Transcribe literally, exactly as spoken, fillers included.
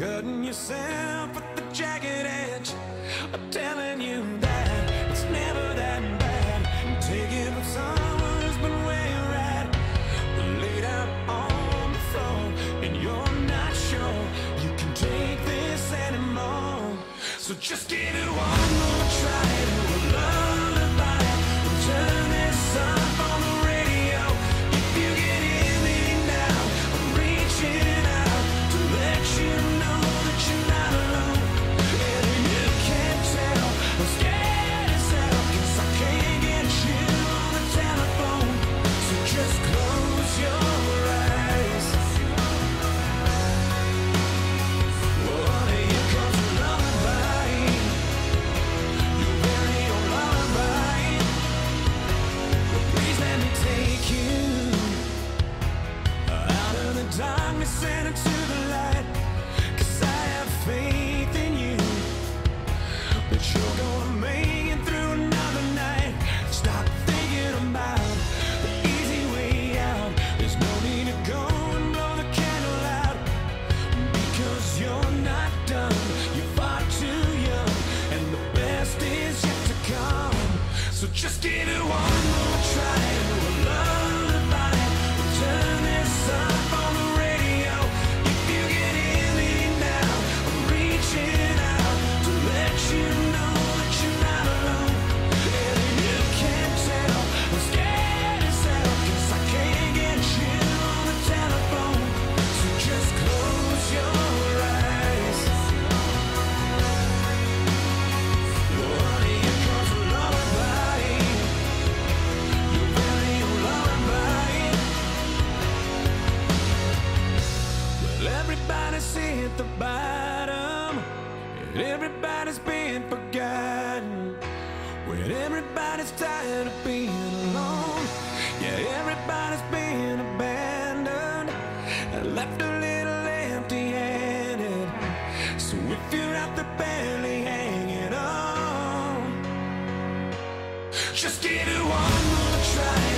Gutting yourself with the jagged edge. I'm telling you that it's never that bad. I'm taking up someone's been where you're at. Laid out on the floor, and you're not sure you can take this anymore. So just give it one more try. It will lullaby. We'll turn this up on the radio. If you get in me now, I'm reaching out to let you know that you're not alone. And you can't tell, I'm scared as hell, 'cause I can't get you on the telephone. So just close your eyes. Oh, here comes a lullaby. Your very own lullaby. But please let me take you out of the darkness and into the light. 'Cause I have faith in you that you're gonna make it through another night. Stop thinking about the easy way out. There's no need to go and blow the candle out, because you're not done. You're far too young, and the best is yet to come. So just give it one more try. It will lullaby. We'll turn this up on the radio. If you get in me now, I'm reaching out to let you know that you're not alone. And you can't tell, I'm scared as hell, 'cause I can't get you on the telephone. So just close your eyes. Oh, here comes a lullaby. Your very own lullaby. Well, everybody's at the bottom, and everybody's been forgotten. When everybody's tired of being alone, yeah, everybody's been abandoned and left a little empty-handed. So if you're out there barely hanging on, just give it one more try.